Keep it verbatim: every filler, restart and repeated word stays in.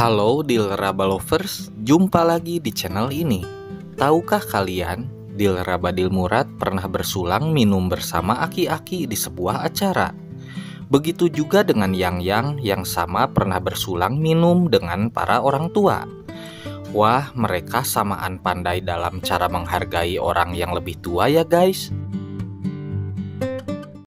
Halo Dilraba lovers, jumpa lagi di channel ini. Tahukah kalian, Dilraba Dilmurat pernah bersulang minum bersama aki-aki di sebuah acara. Begitu juga dengan Yang Yang yang sama pernah bersulang minum dengan para orang tua. Wah, mereka samaan pandai dalam cara menghargai orang yang lebih tua ya guys.